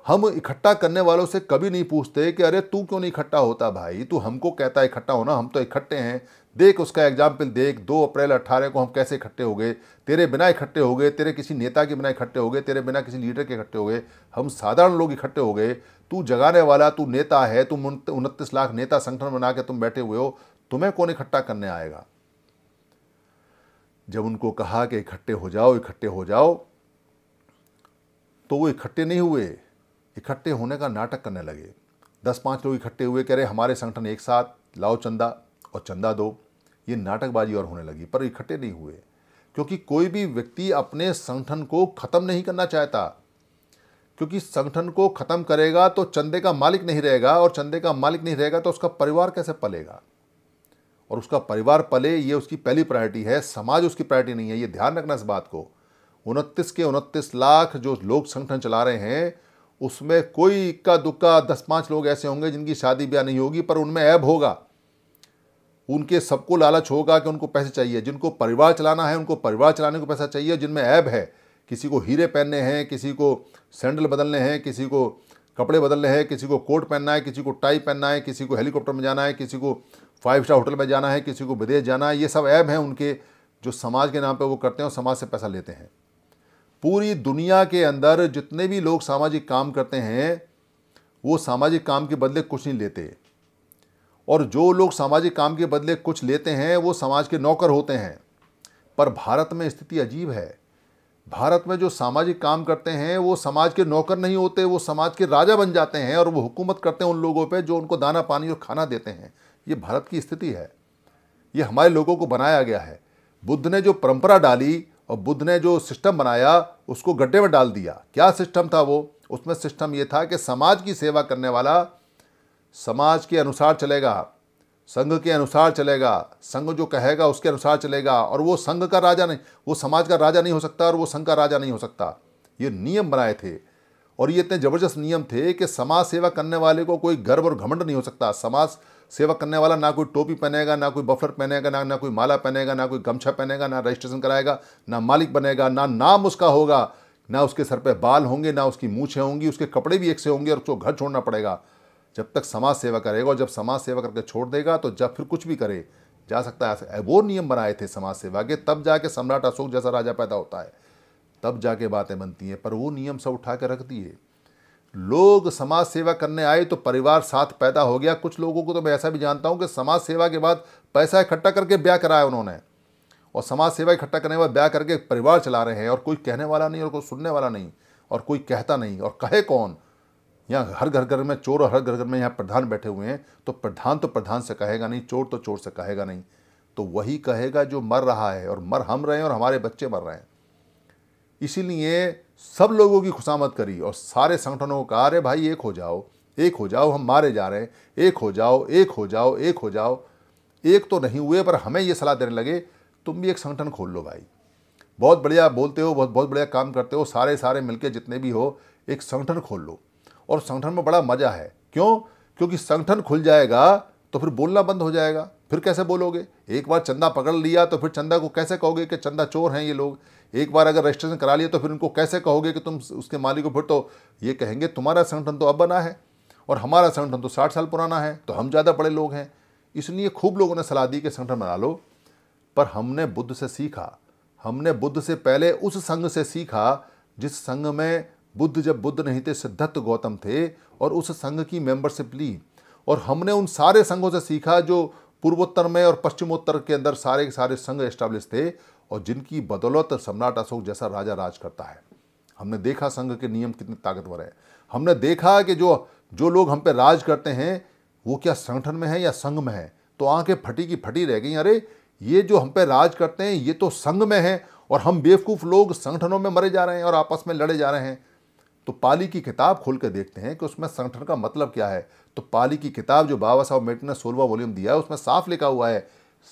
हम इकट्ठा करने वालों से कभी नहीं पूछते कि अरे तू क्यों नहीं इकट्ठा होता भाई, तू हमको कहता है इकट्ठा होना, हम तो इकट्ठे हैं। देख उसका एग्जाम्पल देख, दो अप्रैल अट्ठारह को हम कैसे इकट्ठे हो गए, तेरे बिना इकट्ठे हो गए, तेरे किसी नेता के बिना इकट्ठे हो गए, तेरे बिना किसी लीडर के इकट्ठे हो गए, हम साधारण लोग इकट्ठे हो गए। तू जगाने वाला, तू नेता है, तुम उनतीस लाख नेता संगठन बना के तुम बैठे हुए हो, तुम्हें कौन इकट्ठा करने आएगा। जब उनको कहा कि इकट्ठे हो जाओ इकट्ठे हो जाओ तो वो इकट्ठे नहीं हुए, इकट्ठे होने का नाटक करने लगे। दस पाँच लोग इकट्ठे हुए, कह रहे हमारे संगठन एक साथ, लाओ चंदा और चंदा दो। ये नाटकबाजी और होने लगी, पर इकट्ठे नहीं हुए, क्योंकि कोई भी व्यक्ति अपने संगठन को ख़त्म नहीं करना चाहता, क्योंकि संगठन को ख़त्म करेगा तो चंदे का मालिक नहीं रहेगा, और चंदे का मालिक नहीं रहेगा तो उसका परिवार कैसे पलेगा, और उसका परिवार पले ये उसकी पहली प्रायोरिटी है, समाज उसकी प्रायोरिटी नहीं है। ये ध्यान रखना इस बात को। उनतीस के उनतीस लाख जो लोग संगठन चला रहे हैं उसमें कोई इक्का दुक्का दस पाँच लोग ऐसे होंगे जिनकी शादी ब्याह नहीं होगी, पर उनमें ऐब होगा, उनके सबको लालच होगा कि उनको पैसे चाहिए। जिनको परिवार चलाना है उनको परिवार चलाने को पैसा चाहिए, जिनमें ऐब है, किसी को हीरे पहनने हैं, किसी को सैंडल बदलने हैं, किसी को कपड़े बदलने हैं, किसी को कोट पहनना है, किसी को टाई पहनना है, किसी को हेलीकॉप्टर में जाना है, किसी को फाइव स्टार होटल में जाना है, किसी को विदेश जाना है, ये सब ऐब हैं उनके, जो समाज के नाम पर वो करते हैं और समाज से पैसा लेते हैं। पूरी दुनिया के अंदर जितने भी लोग सामाजिक काम करते हैं वो सामाजिक काम के बदले कुछ नहीं लेते, और जो लोग सामाजिक काम के बदले कुछ लेते हैं वो समाज के नौकर होते हैं। पर भारत में स्थिति अजीब है, भारत में जो सामाजिक काम करते हैं वो समाज के नौकर नहीं होते, वो समाज के राजा बन जाते हैं, और वो हुकूमत करते हैं उन लोगों पे जो उनको दाना पानी और खाना देते हैं। ये भारत की स्थिति है, ये हमारे लोगों को बनाया गया है। बुद्ध ने जो परंपरा डाली और बुद्ध ने जो सिस्टम बनाया उसको गड्ढे में डाल दिया। क्या सिस्टम था वो? उसमें सिस्टम ये था कि समाज की सेवा करने वाला समाज के अनुसार चलेगा, संघ के अनुसार चलेगा, संघ जो कहेगा उसके अनुसार चलेगा, और वो संघ का राजा नहीं, वो समाज का राजा नहीं हो सकता, और वो संघ का राजा नहीं हो सकता। ये नियम बनाए थे, और ये इतने ज़बरदस्त नियम थे कि समाज सेवा करने वाले को कोई गर्व और घमंड नहीं हो सकता। समाज सेवा करने वाला ना कोई टोपी पहनेगा, ना कोई बफलर पहनेगा, ना ना कोई माला पहनेगा, ना कोई गमछा पहनेगा, ना रजिस्ट्रेशन कराएगा, ना मालिक बनेगा, ना नाम उसका होगा, ना उसके सर पर बाल होंगे, ना उसकी मूँछें होंगी, उसके कपड़े भी एक से होंगे, और उसको घर छोड़ना पड़ेगा जब तक समाज सेवा करेगा। और जब समाज सेवा करके छोड़ देगा तो जब फिर कुछ भी करे जा सकता है। वो नियम बनाए थे समाज सेवा के, तब जाके सम्राट अशोक जैसा राजा पैदा होता है, तब जाके बातें बनती हैं। पर वो नियम सब उठा के रख दिए। लोग समाज सेवा करने आए तो परिवार साथ पैदा हो गया। कुछ लोगों को तो मैं ऐसा भी जानता हूँ कि समाज सेवा के बाद पैसा इकट्ठा करके ब्याह कराया उन्होंने, और समाज सेवा इकट्ठा करने के बाद ब्याह करके परिवार चला रहे हैं, और कोई कहने वाला नहीं, और कोई सुनने वाला नहीं, और कोई कहता नहीं, और कहे कौन? यहाँ हर घर घर में चोर और हर घर घर में यहाँ प्रधान बैठे हुए हैं, तो प्रधान तो प्रधान से कहेगा नहीं, चोर तो चोर से कहेगा नहीं, तो वही कहेगा जो मर रहा है, और मर हम रहे हैं और हमारे बच्चे मर रहे हैं। इसीलिए सब लोगों की खुशामद करी, और सारे संगठनों का अरे भाई एक हो जाओ, एक हो जाओ, हम मारे जा रहे हैं, एक हो जाओ, एक हो जाओ, एक हो जाओ। एक तो नहीं हुए, पर हमें ये सलाह देने लगे तुम भी एक संगठन खोल लो भाई, बहुत बढ़िया बोलते हो, बहुत बहुत बढ़िया काम करते हो, सारे सारे मिलकर जितने भी हो एक संगठन खोल लो। और संगठन में बड़ा मज़ा है, क्यों? क्योंकि संगठन खुल जाएगा तो फिर बोलना बंद हो जाएगा। फिर कैसे बोलोगे? एक बार चंदा पकड़ लिया तो फिर चंदा को कैसे कहोगे कि चंदा चोर हैं ये लोग? एक बार अगर रजिस्ट्रेशन करा लिया तो फिर उनको कैसे कहोगे कि तुम उसके मालिक हो? फिर तो ये कहेंगे तुम्हारा संगठन तो अब बना है और हमारा संगठन तो साठ साल पुराना है, तो हम ज़्यादा बड़े लोग हैं। इसलिए खूब लोगों ने सलाह दी कि संगठन बना लो, पर हमने बुद्ध से सीखा, हमने बुद्ध से पहले उस संघ से सीखा जिस संघ में बुद्ध जब बुद्ध नहीं थे सुदत्त गौतम थे, और उस संघ की मेंबरशिप ली। और हमने उन सारे संघों से सीखा जो पूर्वोत्तर में और पश्चिमोत्तर के अंदर सारे के सारे संघ एस्टैब्लिश थे, और जिनकी बदौलत सम्राट अशोक जैसा राजा राज करता है। हमने देखा संघ के नियम कितने ताकतवर हैं, हमने देखा कि जो जो लोग हम पे राज करते हैं वो क्या संगठन में है या संघ में है। तो आंखें फटी की फटी रह गई, अरे ये जो हम पे राज करते हैं ये तो संघ में है, और हम बेवकूफ़ लोग संगठनों में मरे जा रहे हैं और आपस में लड़े जा रहे हैं। तो पाली की किताब खोल कर देखते हैं कि उसमें संगठन का मतलब क्या है। तो पाली की किताब जो बाबा साहब अम्बेडकर ने सोलवा वॉल्यूम दिया है उसमें साफ लिखा हुआ है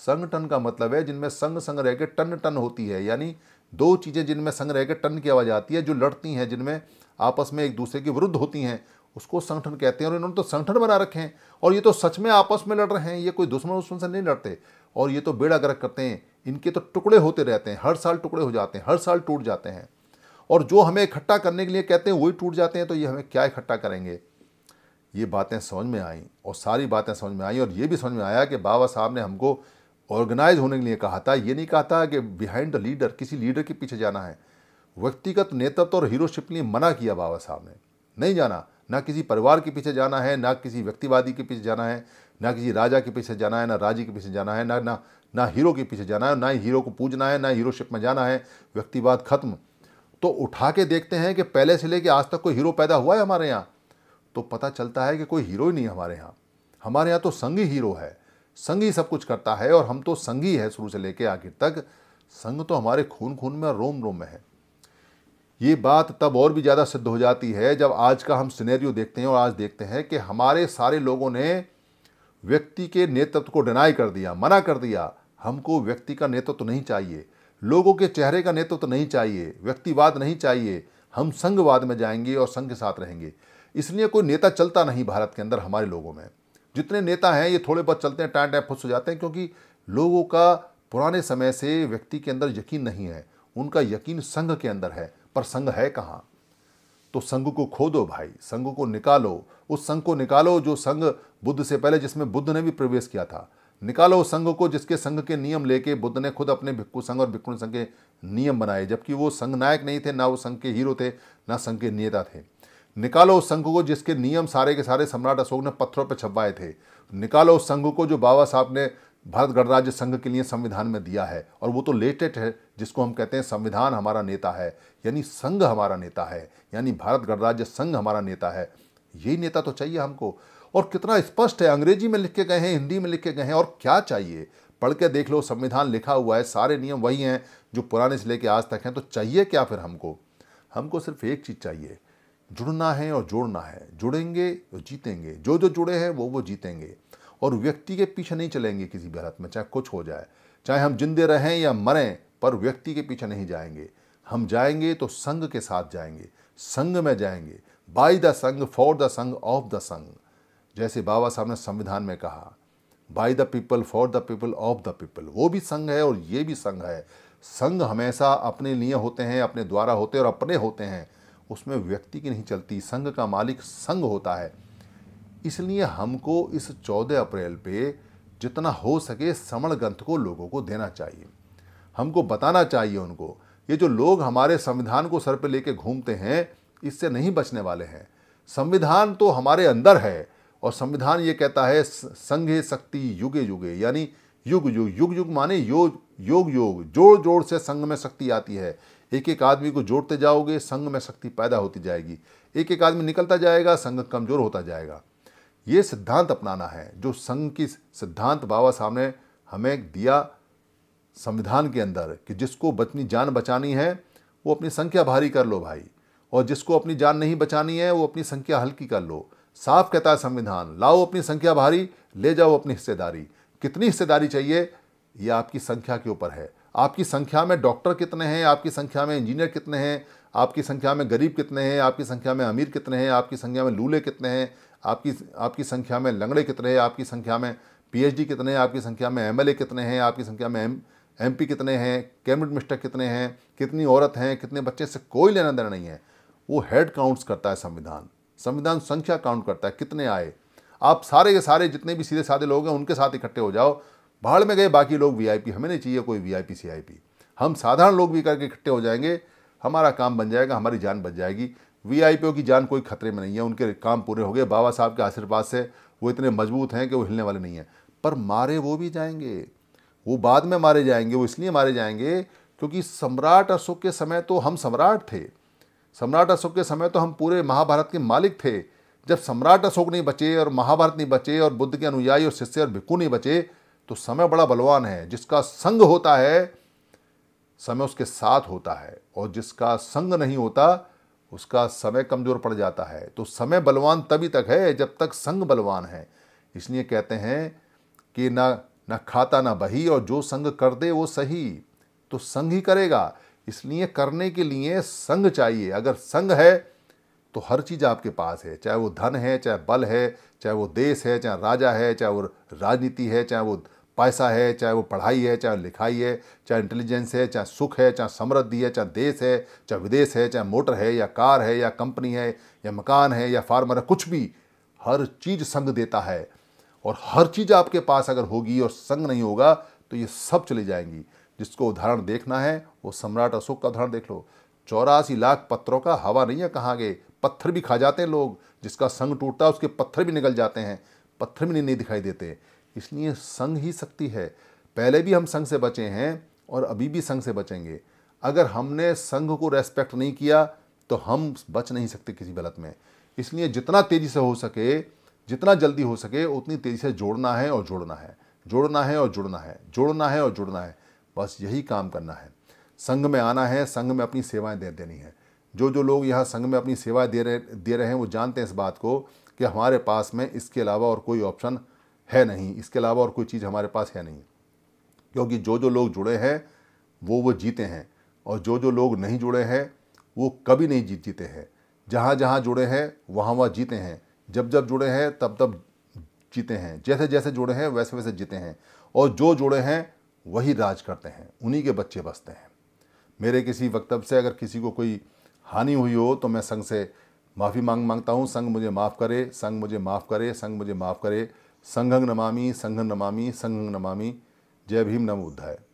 संगठन का मतलब है जिनमें संग संग रह के टन टन होती है, यानी दो चीज़ें जिनमें संग रह के टन की आवाज़ आती है, जो लड़ती हैं, जिनमें आपस में एक दूसरे के विरुद्ध होती हैं, उसको संगठन कहते हैं। और इन्होंने तो संगठन बना रखे हैं, और ये तो सच में आपस में लड़ रहे हैं, ये कोई दुश्मन दुश्मन से नहीं लड़ते, और ये तो बेड़ा गर्क करते हैं, इनके तो टुकड़े होते रहते हैं, हर साल टुकड़े हो जाते हैं, हर साल टूट जाते हैं। और जो हमें इकट्ठा करने के लिए कहते हैं वही टूट जाते हैं, तो ये हमें क्या इकट्ठा करेंगे। ये बातें समझ में आईं और सारी बातें समझ में आईं और ये भी समझ में आया कि बाबा साहब ने हमको ऑर्गेनाइज होने के लिए कहा था, ये नहीं कहा था कि बिहाइंड द लीडर, किसी लीडर के पीछे जाना है। व्यक्तिगत नेतृत्व और हीरोशिप के लिए मना किया बाबा साहब ने, नहीं जाना, ना किसी परिवार के पीछे जाना है, ना किसी व्यक्तिवादी के पीछे जाना है, ना किसी राजा के पीछे जाना है, ना राजी के पीछे जाना है, ना ना ना हीरो के पीछे जाना है, ना ही हीरो को पूजना है, ना हीरोशिप में जाना है। व्यक्तिवाद खत्म। तो उठा के देखते हैं कि पहले से लेकर आज तक कोई हीरो पैदा हुआ है हमारे यहाँ, तो पता चलता है कि कोई हीरो ही नहीं हमारे यहाँ। हमारे यहाँ तो संघ ही हीरो है, संघ ही सब कुछ करता है और हम तो संघ ही है शुरू से लेकर आखिर तक। संघ तो हमारे खून खून में और रोम रोम में है। ये बात तब और भी ज़्यादा सिद्ध हो जाती है जब आज का हम सिनेरियो देखते हैं, और आज देखते हैं कि हमारे सारे लोगों ने व्यक्ति के नेतृत्व को डिनाई कर दिया, मना कर दिया। हमको व्यक्ति का नेतृत्व नहीं चाहिए, लोगों के चेहरे का नेतृत्व नहीं चाहिए, व्यक्तिवाद नहीं चाहिए, हम संघवाद में जाएंगे और संघ के साथ रहेंगे। इसलिए कोई नेता चलता नहीं भारत के अंदर। हमारे लोगों में जितने नेता हैं ये थोड़े बहुत चलते हैं, टाइम टाइम फुस हो जाते हैं, क्योंकि लोगों का पुराने समय से व्यक्ति के अंदर यकीन नहीं है, उनका यकीन संघ के अंदर है। पर संघ है कहाँ? तो संघ को खोदो भाई, संघ को निकालो, उस संघ को निकालो जो संघ बुद्ध से पहले, जिसमें बुद्ध ने भी प्रवेश किया था। निकालो उस संघ को जिसके संघ के नियम लेके बुद्ध ने खुद अपने भिक्खु संघ और भिक्खुणी संघ के नियम बनाए, जबकि वो संघ नायक नहीं थे, ना वो संघ के हीरो थे, ना संघ के नेता थे। निकालो उस संघ को जिसके नियम सारे के सारे सम्राट अशोक ने पत्थरों पर छपवाए थे। निकालो उस संघ को जो बाबा साहब ने भारत गणराज्य संघ के लिए संविधान में दिया है, और वो तो लेटेस्ट है, जिसको हम कहते हैं संविधान हमारा नेता है, यानी संघ हमारा नेता है, यानी भारत गणराज्य संघ हमारा नेता है। यही नेता तो चाहिए हमको। और कितना स्पष्ट है, अंग्रेजी में लिख के गए हैं, हिंदी में लिख के गए हैं, और क्या चाहिए? पढ़ के देख लो, संविधान लिखा हुआ है, सारे नियम वही हैं जो पुराने से लेकर आज तक हैं। तो चाहिए क्या फिर हमको? हमको सिर्फ एक चीज़ चाहिए, जुड़ना है और जोड़ना है। जुड़ेंगे तो जीतेंगे, जो जो जुड़े हैं वो वो जीतेंगे, और व्यक्ति के पीछे नहीं चलेंगे किसी भी हालत में, चाहे कुछ हो जाए, चाहे हम जिंदे रहें या मरें, पर व्यक्ति के पीछे नहीं जाएंगे। हम जाएंगे तो संघ के साथ जाएंगे, संघ में जाएंगे, by the Sangh, for the Sangh, of the Sangh, जैसे बाबा साहब ने संविधान में कहा, by the people, for the people, of the people. वो भी संघ है और ये भी संघ है। संघ हमेशा अपने लिए होते हैं, अपने द्वारा होते हैं और अपने होते हैं, उसमें व्यक्ति की नहीं चलती। संघ का मालिक संघ होता है। इसलिए हमको इस चौदह अप्रैल पे जितना हो सके समण ग्रंथ को लोगों को देना चाहिए, हमको बताना चाहिए उनको। ये जो लोग हमारे संविधान को सर पे लेके घूमते हैं, इससे नहीं बचने वाले हैं। संविधान तो हमारे अंदर है, और संविधान ये कहता है संघे शक्ति युगे युगे, यानी युग युग, युग युग माने योग योग योग, जोड़ जोड़ से संघ में शक्ति आती है। एक एक आदमी को जोड़ते जाओगे संघ में शक्ति पैदा होती जाएगी, एक एक आदमी निकलता जाएगा संघ कमज़ोर होता जाएगा। ये सिद्धांत अपनाना है, जो संघ की सिद्धांत बाबा साहब ने हमें दिया संविधान के अंदर, कि जिसको अपनी जान बचानी है वो अपनी संख्या भारी कर लो भाई, और जिसको अपनी जान नहीं बचानी है वो अपनी संख्या हल्की कर लो। साफ कहता है संविधान, लाओ अपनी संख्या भारी, ले जाओ अपनी हिस्सेदारी। कितनी हिस्सेदारी चाहिए, ये आपकी संख्या के ऊपर है। आपकी संख्या में डॉक्टर कितने हैं, आपकी संख्या में इंजीनियर कितने हैं, आपकी संख्या में गरीब कितने हैं, आपकी संख्या में अमीर कितने हैं, आपकी संख्या में लूले कितने हैं, आपकी आपकी संख्या में लंगड़े कितने हैं, आपकी संख्या में पीएचडी कितने हैं, आपकी संख्या में एमएलए कितने हैं, आपकी संख्या में एम एमपी कितने हैं, कैबिनेट मिनिस्टर कितने हैं, कितनी औरत हैं, कितने बच्चे, से कोई लेना देना नहीं है। वो हेड काउंट्स करता है संविधान। संविधान संख्या काउंट करता है, कितने आए। आप सारे के सारे जितने भी सीधे साधे लोग हैं उनके साथ इकट्ठे हो जाओ, भाड़ में गए बाकी लोग वीआईपी, हमें नहीं चाहिए कोई वीआईपी सीआईपी, हम साधारण लोग भी करके इकट्ठे हो जाएंगे, हमारा काम बन जाएगा, हमारी जान बच जाएगी। वीआईपीओ की जान कोई खतरे में नहीं है, उनके काम पूरे हो गए बाबा साहब के आशीर्वाद से, वो इतने मजबूत हैं कि वो हिलने वाले नहीं हैं। पर मारे वो भी जाएंगे, वो बाद में मारे जाएंगे। वो इसलिए मारे जाएंगे क्योंकि सम्राट अशोक के समय तो हम सम्राट थे, सम्राट अशोक के समय तो हम पूरे महाभारत के मालिक थे। जब सम्राट अशोक नहीं बचे और महाभारत नहीं बचे और बुद्ध के अनुयायी और शिष्य और भिक्खु नहीं बचे, तो समय बड़ा बलवान है। जिसका संग होता है समय उसके साथ होता है, और जिसका संग नहीं होता उसका समय कमज़ोर पड़ जाता है। तो समय बलवान तभी तक है जब तक संग बलवान है। इसलिए कहते हैं कि ना ना खाता ना बही, और जो संग कर दे वो सही, तो संग ही करेगा। इसलिए करने के लिए संग चाहिए। अगर संग है तो हर चीज़ आपके पास है, चाहे वो धन है, चाहे बल है, चाहे वो देश है, चाहे राजा है, चाहे वो राजनीति है, चाहे वो पैसा है, चाहे वो पढ़ाई है, चाहे लिखाई है, चाहे इंटेलिजेंस है, चाहे सुख है, चाहे समृद्धि है, चाहे देश है, चाहे विदेश है, चाहे मोटर है या कार है या कंपनी है या मकान है या फार्मर है, कुछ भी, हर चीज़ संग देता है। और हर चीज़ आपके पास अगर होगी और संग नहीं होगा तो ये सब चली जाएंगी। जिसको उदाहरण देखना है वो सम्राट अशोक का उदाहरण देख लो। चौरासी लाख पत्थरों का हवा नहीं है कहाँ गए, पत्थर भी खा जाते हैं लोग। जिसका संग टूटता है उसके पत्थर भी निकल जाते हैं, पत्थर भी नहीं, नहीं दिखाई देते। इसलिए संग ही शक्ति है। पहले भी हम संग से बचे हैं और अभी भी संग से बचेंगे। अगर हमने संग को रेस्पेक्ट नहीं किया तो हम बच नहीं सकते किसी गलत में। इसलिए जितना तेज़ी से हो सके, जितना जल्दी हो सके, उतनी तेज़ी से जोड़ना है और जोड़ना है, जोड़ना है और जुड़ना है, जोड़ना है और जुड़ना है, बस यही काम करना है। संघ में आना है, संघ में अपनी सेवाएं दे देनी है। जो जो लोग यहाँ संघ में अपनी सेवाएं दे रहे दे रहे हैं वो जानते हैं इस बात को कि हमारे पास में इसके अलावा और कोई ऑप्शन है नहीं, इसके अलावा और कोई चीज़ हमारे पास है नहीं। क्योंकि जो जो लोग जुड़े हैं वो वो जीते हैं, और जो जो लोग नहीं जुड़े हैं वो कभी नहीं जीत जीते हैं। जहाँ जहाँ जुड़े हैं वहाँ वहाँ जीते हैं, जब जब जुड़े हैं तब तब जीते हैं, जैसे जैसे जुड़े हैं वैसे वैसे जीते हैं। और जो जुड़े हैं वही राज करते हैं, उन्हीं के बच्चे बसते हैं। मेरे किसी वक्तव्य से अगर किसी को कोई हानि हुई हो तो मैं संघ से माफ़ी मांग मांगता हूँ। संघ मुझे माफ़ करे, संघ मुझे माफ़ करे, संघ मुझे माफ़ करे। संघं नमामि, संघं नमामि, संघं नमामि। जय भीम, नमो बुद्धाय।